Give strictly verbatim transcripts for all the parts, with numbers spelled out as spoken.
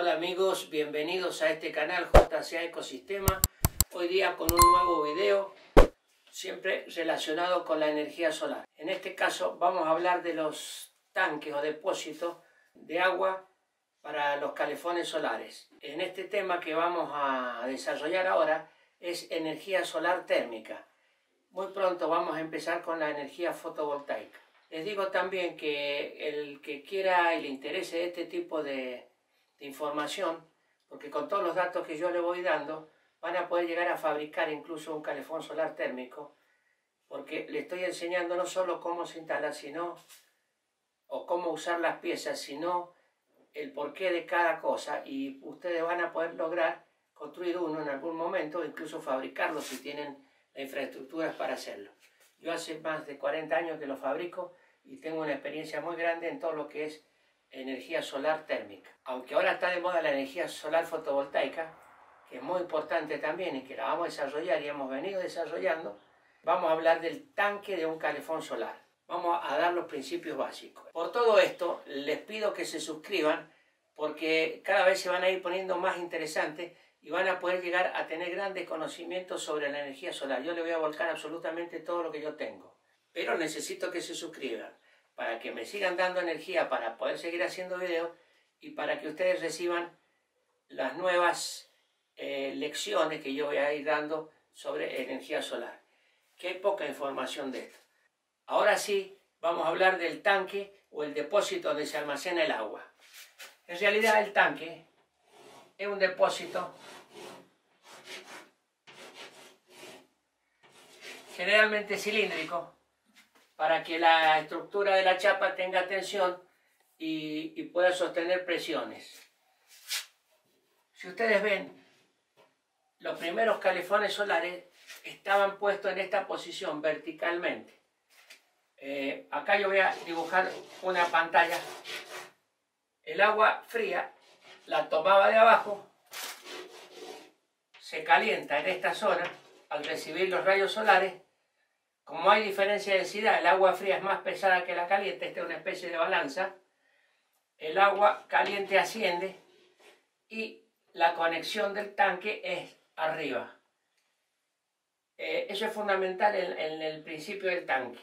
Hola amigos, bienvenidos a este canal J C A Ecosistema. Hoy día con un nuevo video, siempre relacionado con la energía solar. En este caso vamos a hablar de los tanques o depósitos de agua para los calefones solares. En este tema que vamos a desarrollar ahora es energía solar térmica. Muy pronto vamos a empezar con la energía fotovoltaica. Les digo también que el que quiera y le interese este tipo de, de información, porque con todos los datos que yo le voy dando, van a poder llegar a fabricar incluso un calefón solar térmico, porque le estoy enseñando no solo cómo se instala, sino, o cómo usar las piezas, sino el porqué de cada cosa, y ustedes van a poder lograr construir uno en algún momento, incluso fabricarlo si tienen las infraestructuras para hacerlo. Yo hace más de cuarenta años que lo fabrico y tengo una experiencia muy grande en todo lo que es energía solar térmica. Aunque ahora está de moda la energía solar fotovoltaica, que es muy importante también y que la vamos a desarrollar y hemos venido desarrollando, vamos a hablar del tanque de un calefón solar. Vamos a dar los principios básicos. Por todo esto, les pido que se suscriban porque cada vez se van a ir poniendo más interesantes y van a poder llegar a tener grandes conocimientos sobre la energía solar. Yo le voy a volcar absolutamente todo lo que yo tengo, pero necesito que se suscriban para que me sigan dando energía para poder seguir haciendo videos y para que ustedes reciban las nuevas eh, lecciones que yo voy a ir dando sobre energía solar, que hay poca información de esto. Ahora sí, vamos a hablar del tanque o el depósito donde se almacena el agua. En realidad el tanque es un depósito, generalmente cilíndrico, para que la estructura de la chapa tenga tensión y, y pueda sostener presiones. Si ustedes ven, los primeros calefones solares estaban puestos en esta posición verticalmente. Eh, acá yo voy a dibujar una pantalla. El agua fría la tomaba de abajo, se calienta en esta zona al recibir los rayos solares. Como hay diferencia de densidad, el agua fría es más pesada que la caliente, esta es una especie de balanza. El agua caliente asciende y la conexión del tanque es arriba. Eh, eso es fundamental en, en el principio del tanque.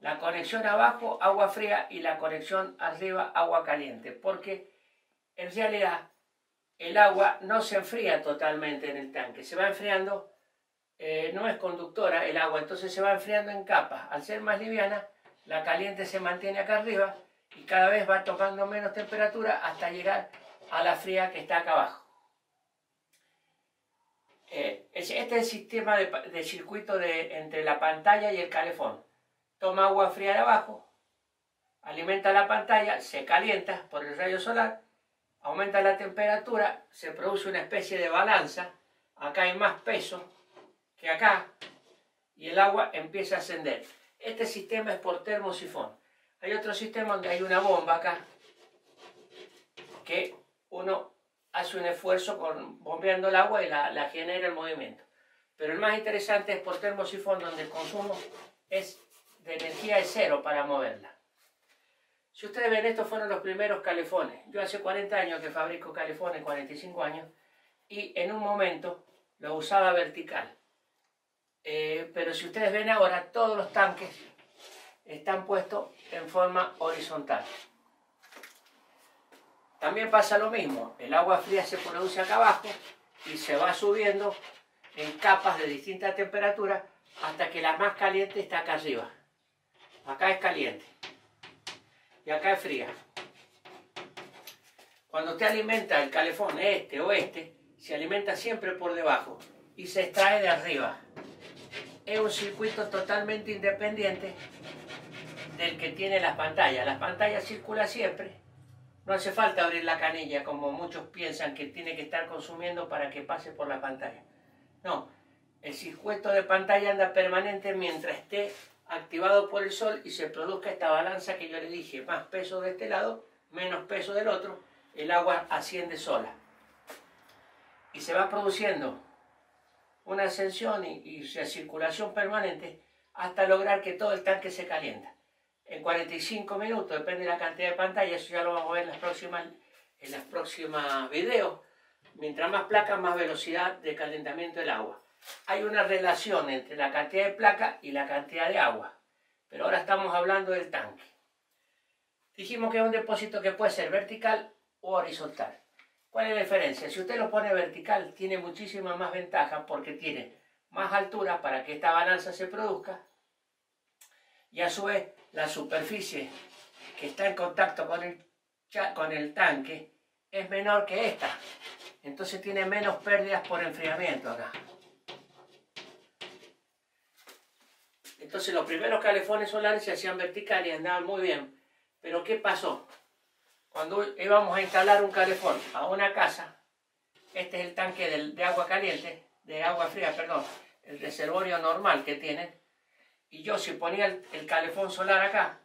La conexión abajo, agua fría, y la conexión arriba, agua caliente, porque en realidad, el agua no se enfría totalmente en el tanque, se va enfriando, eh, no es conductora el agua, entonces se va enfriando en capas. Al ser más liviana, la caliente se mantiene acá arriba y cada vez va tomando menos temperatura hasta llegar a la fría que está acá abajo. Eh, este es el sistema de, de circuito de, entre la pantalla y el calefón. Toma agua fría de abajo, alimenta la pantalla, se calienta por el rayo solar, aumenta la temperatura, se produce una especie de balanza, acá hay más peso que acá y el agua empieza a ascender. Este sistema es por termosifón. Hay otro sistema donde hay una bomba acá que uno hace un esfuerzo con, bombeando el agua y la, la genera el movimiento. Pero el más interesante es por termosifón, donde el consumo es de energía es cero para moverla. Si ustedes ven, estos fueron los primeros calefones. Yo hace cuarenta años que fabrico calefones, cuarenta y cinco años, y en un momento lo usaba vertical. Eh, pero si ustedes ven ahora, todos los tanques están puestos en forma horizontal. También pasa lo mismo, el agua fría se produce acá abajo y se va subiendo en capas de distintas temperaturas hasta que la más caliente está acá arriba. Acá es caliente. Y acá es fría. Cuando usted alimenta el calefón este o este, se alimenta siempre por debajo y se extrae de arriba. Es un circuito totalmente independiente del que tiene las pantallas. Las pantallas circulan siempre. No hace falta abrir la canilla como muchos piensan que tiene que estar consumiendo para que pase por la pantalla. No, el circuito de pantalla anda permanente mientras esté activado por el sol y se produzca esta balanza que yo le dije, más peso de este lado, menos peso del otro, el agua asciende sola. Y se va produciendo una ascensión y, y recirculación permanente hasta lograr que todo el tanque se calienta. En cuarenta y cinco minutos, depende de la cantidad de pantalla, eso ya lo vamos a ver en las próximas en las próximas videos. Mientras más placas, más velocidad de calentamiento del agua. Hay una relación entre la cantidad de placas y la cantidad de agua. Pero ahora estamos hablando del tanque. Dijimos que es un depósito que puede ser vertical o horizontal. ¿Cuál es la diferencia? Si usted lo pone vertical, tiene muchísimas más ventajas porque tiene más altura para que esta balanza se produzca. Y a su vez, la superficie que está en contacto con el, con el tanque es menor que esta. Entonces tiene menos pérdidas por enfriamiento acá. Entonces los primeros calefones solares se hacían verticales y andaban muy bien. Pero ¿qué pasó? Cuando íbamos a instalar un calefón a una casa, este es el tanque de, de agua caliente, de agua fría, perdón, el reservorio normal que tienen. Y yo si ponía el, el calefón solar acá,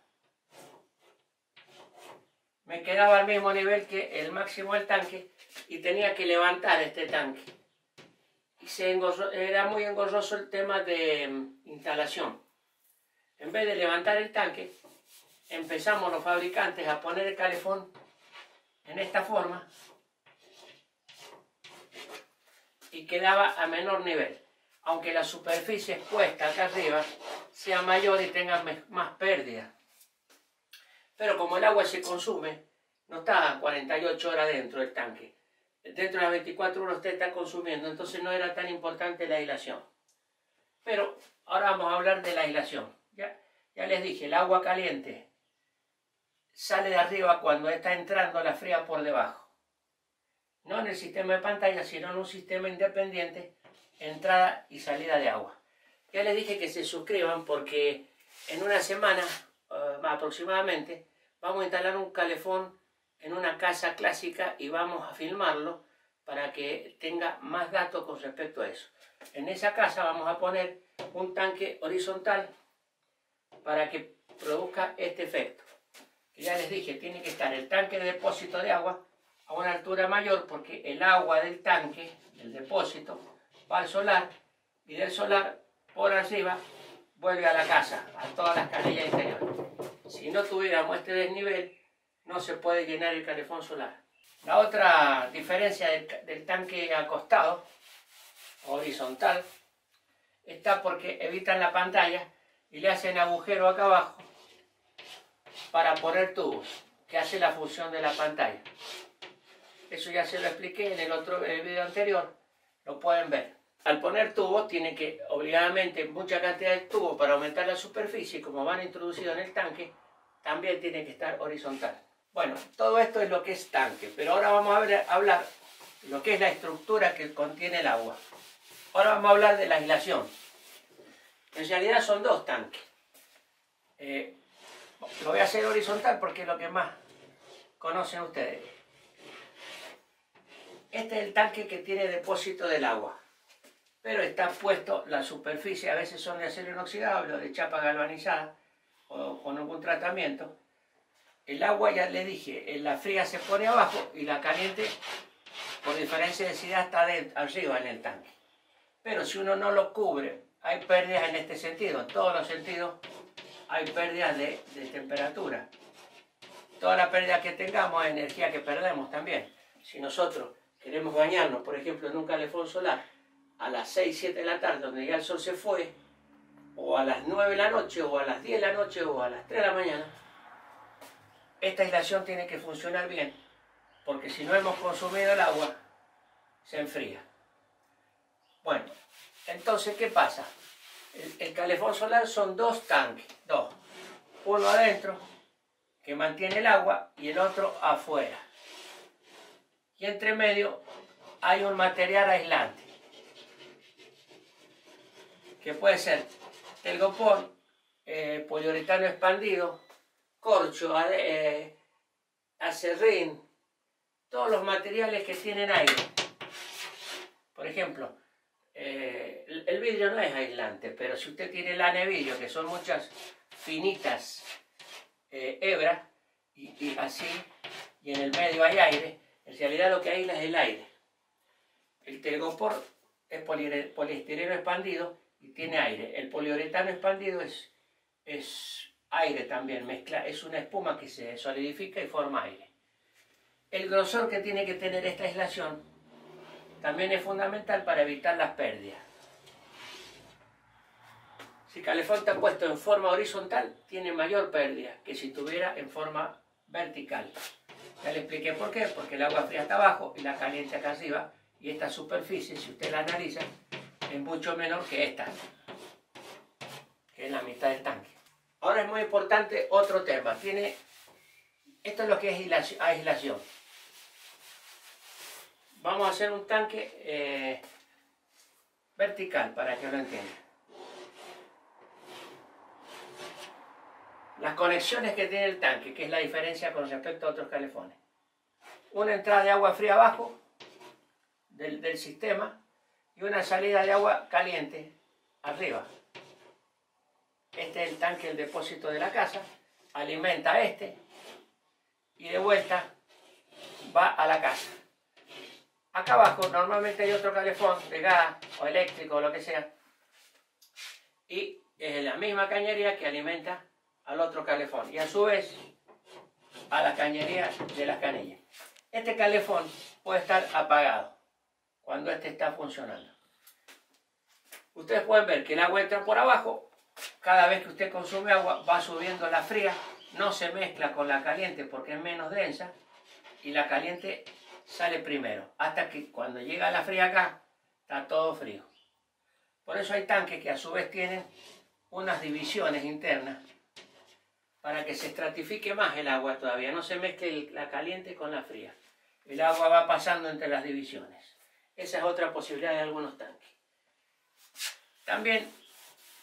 me quedaba al mismo nivel que el máximo del tanque y tenía que levantar este tanque. Y se engorró, era muy engorroso el tema de instalación. En vez de levantar el tanque, empezamos los fabricantes a poner el calefón en esta forma y quedaba a menor nivel, aunque la superficie expuesta acá arriba sea mayor y tenga más pérdida. Pero como el agua se consume, no está cuarenta y ocho horas dentro del tanque. Dentro de las veinticuatro horas usted está consumiendo, entonces no era tan importante la aislación. Pero ahora vamos a hablar de la aislación. Ya, ya les dije, el agua caliente sale de arriba cuando está entrando la fría por debajo. No en el sistema de pantalla, sino en un sistema independiente, entrada y salida de agua. Ya les dije que se suscriban porque en una semana aproximadamente vamos a instalar un calefón en una casa clásica y vamos a filmarlo para que tenga más datos con respecto a eso. En esa casa vamos a poner un tanque horizontal para que produzca este efecto. Ya les dije, tiene que estar el tanque de depósito de agua a una altura mayor porque el agua del tanque, el depósito, va al solar y del solar por arriba vuelve a la casa, a todas las canillas interiores. Si no tuviéramos este desnivel, no se puede llenar el calefón solar. La otra diferencia del, del tanque acostado, horizontal, está porque evitan la pantalla y le hacen agujero acá abajo para poner tubos, que hace la función de la pantalla. Eso ya se lo expliqué en el otro en el video anterior, lo pueden ver. Al poner tubos, tiene que obligadamente mucha cantidad de tubos para aumentar la superficie, como van introducidos en el tanque, también tiene que estar horizontal. Bueno, todo esto es lo que es tanque, pero ahora vamos a, ver, a hablar lo que es la estructura que contiene el agua. Ahora vamos a hablar de la aislación. En realidad son dos tanques. Eh, lo voy a hacer horizontal porque es lo que más conocen ustedes. Este es el tanque que tiene depósito del agua. Pero está puesto la superficie, a veces son de acero inoxidable o de chapa galvanizada o con algún tratamiento. El agua, ya les dije, la fría se pone abajo y la caliente, por diferencia de densidad, está de arriba en el tanque. Pero si uno no lo cubre, hay pérdidas en este sentido, en todos los sentidos hay pérdidas de, de temperatura. Toda la pérdida que tengamos es energía que perdemos también. Si nosotros queremos bañarnos, por ejemplo, en un calefón solar, a las seis, siete de la tarde, donde ya el sol se fue, o a las nueve de la noche, o a las diez de la noche, o a las tres de la mañana, esta aislación tiene que funcionar bien, porque si no hemos consumido el agua, se enfría. Bueno, entonces, ¿qué pasa? El, el calefón solar son dos tanques, dos. Uno adentro, que mantiene el agua, y el otro afuera. Y entre medio hay un material aislante, que puede ser telgopor, eh, poliuretano expandido, corcho, eh, acerrín, todos los materiales que tienen aire. Por ejemplo, eh, el vidrio no es aislante, pero si usted tiene lana de vidrio, que son muchas finitas eh, hebras, y, y así, y en el medio hay aire, en realidad lo que aísla es el aire. El telgopor es poliestireno expandido, y tiene aire. El poliuretano expandido es, es aire también, mezcla, es una espuma que se solidifica y forma aire. El grosor que tiene que tener esta aislación también es fundamental para evitar las pérdidas. Si calefacta puesto en forma horizontal tiene mayor pérdida que si estuviera en forma vertical. Ya le expliqué por qué, porque el agua fría está abajo y la caliente acá arriba, y esta superficie, si usted la analiza, es mucho menor que esta, que es la mitad del tanque. Ahora es muy importante otro tema, tiene, esto es lo que es aislación. Vamos a hacer un tanque eh, vertical para que lo entiendan. Las conexiones que tiene el tanque, que es la diferencia con respecto a otros calefones. Una entrada de agua fría abajo del, del sistema y una salida de agua caliente arriba. Este es el tanque, el depósito de la casa, alimenta este y de vuelta va a la casa. Acá abajo normalmente hay otro calefón de gas o eléctrico o lo que sea, y es la misma cañería que alimenta al otro calefón y a su vez a la cañería de las canillas. Este calefón puede estar apagado cuando este está funcionando. Ustedes pueden ver que el agua entra por abajo. Cada vez que usted consume agua va subiendo la fría, no se mezcla con la caliente porque es menos densa y la caliente sale primero, hasta que cuando llega la fría acá está todo frío. Por eso hay tanques que a su vez tienen unas divisiones internas para que se estratifique más el agua todavía, no se mezcle la caliente con la fría. El agua va pasando entre las divisiones. Esa es otra posibilidad de algunos tanques. También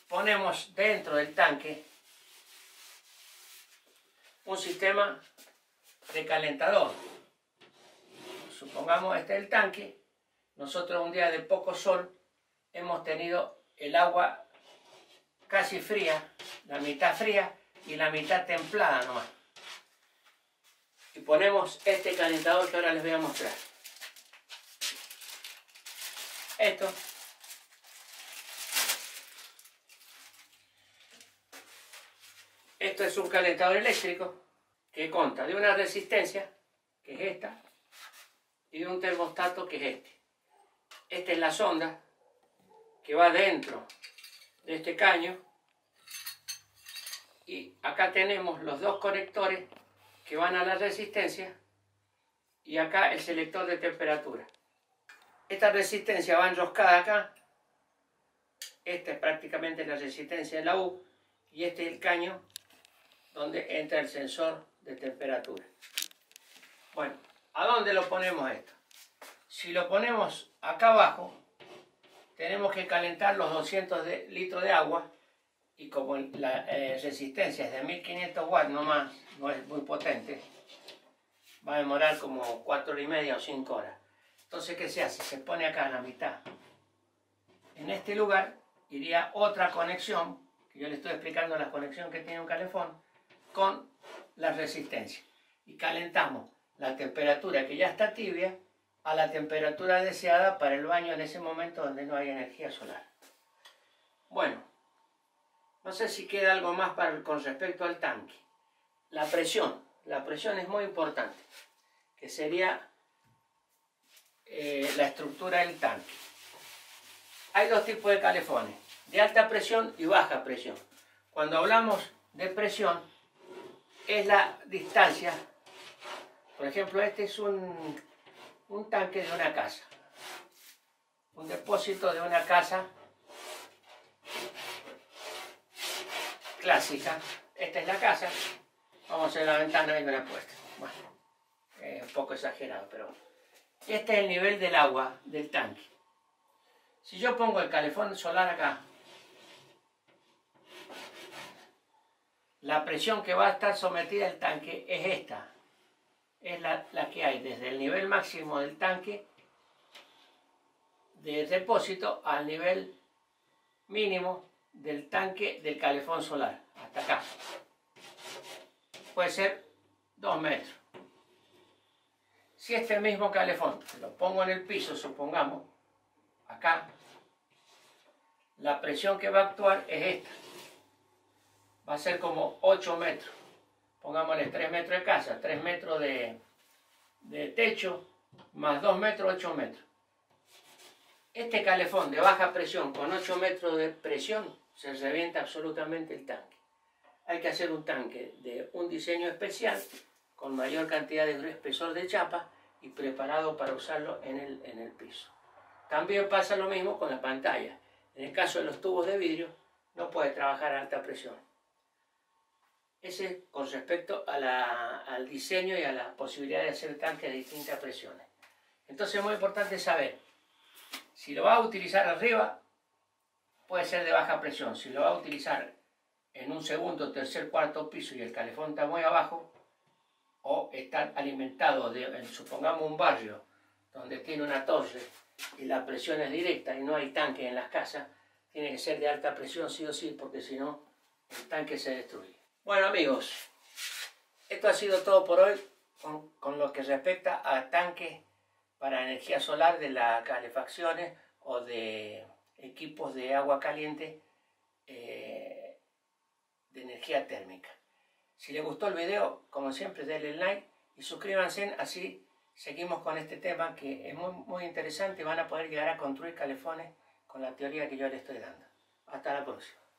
ponemos dentro del tanque un sistema de calentador. Supongamos este es el tanque. Nosotros un día de poco sol hemos tenido el agua casi fría, la mitad fría, y la mitad templada nomás. Y ponemos este calentador que ahora les voy a mostrar. Esto. Esto es un calentador eléctrico que consta de una resistencia, que es esta, y de un termostato, que es este. Esta es la sonda que va dentro de este caño. Y acá tenemos los dos conectores que van a la resistencia y acá el selector de temperatura. Esta resistencia va enroscada acá. Esta es prácticamente la resistencia de la U y este es el caño donde entra el sensor de temperatura. Bueno, ¿a dónde lo ponemos esto? Si lo ponemos acá abajo, tenemos que calentar los doscientos litros de agua. Y como la eh, resistencia es de mil quinientos watts nomás, no es muy potente, va a demorar como cuatro horas y media o cinco horas. Entonces, ¿qué se hace? Se pone acá en la mitad. En este lugar iría otra conexión, que yo le estoy explicando la conexión que tiene un calefón, con la resistencia. Y calentamos la temperatura que ya está tibia a la temperatura deseada para el baño en ese momento donde no hay energía solar. Bueno. No sé si queda algo más para, con respecto al tanque. La presión. La presión es muy importante. Que sería eh, la estructura del tanque. Hay dos tipos de calefones. De alta presión y baja presión. Cuando hablamos de presión, es la distancia. Por ejemplo, este es un, un tanque de una casa. Un depósito de una casa clásica. Esta es la casa. Vamos a hacer la ventana y me la puesta. Bueno, eh, un poco exagerado, pero bueno. Este es el nivel del agua del tanque. Si yo pongo el calefón solar acá, la presión que va a estar sometida al tanque es esta. Es la, la que hay desde el nivel máximo del tanque de depósito al nivel mínimo del tanque del calefón solar, hasta acá. Puede ser dos metros. Si este mismo calefón lo pongo en el piso, supongamos, acá, la presión que va a actuar es esta. Va a ser como ocho metros. Pongámosle tres metros de casa, tres metros de, de techo más dos metros, ocho metros. Este calefón de baja presión con ocho metros de presión se revienta absolutamente el tanque. Hay que hacer un tanque de un diseño especial con mayor cantidad de espesor de chapa y preparado para usarlo en el, en el piso. También pasa lo mismo con la pantalla. En el caso de los tubos de vidrio no puede trabajar a alta presión. Ese con respecto a la, al diseño y a la posibilidad de hacer tanques de distintas presiones. Entonces es muy importante saber, si lo va a utilizar arriba, puede ser de baja presión. Si lo va a utilizar en un segundo, tercer, cuarto piso y el calefón está muy abajo, o están alimentados de, supongamos, un barrio donde tiene una torre y la presión es directa y no hay tanque en las casas, tiene que ser de alta presión sí o sí, porque si no el tanque se destruye. Bueno amigos, esto ha sido todo por hoy con, con lo que respecta a tanques para energía solar de las calefacciones o de equipos de agua caliente eh, de energía térmica. Si les gustó el video, como siempre denle like y suscríbanse, así seguimos con este tema que es muy, muy interesante y van a poder llegar a construir calefones con la teoría que yo les estoy dando. Hasta la próxima.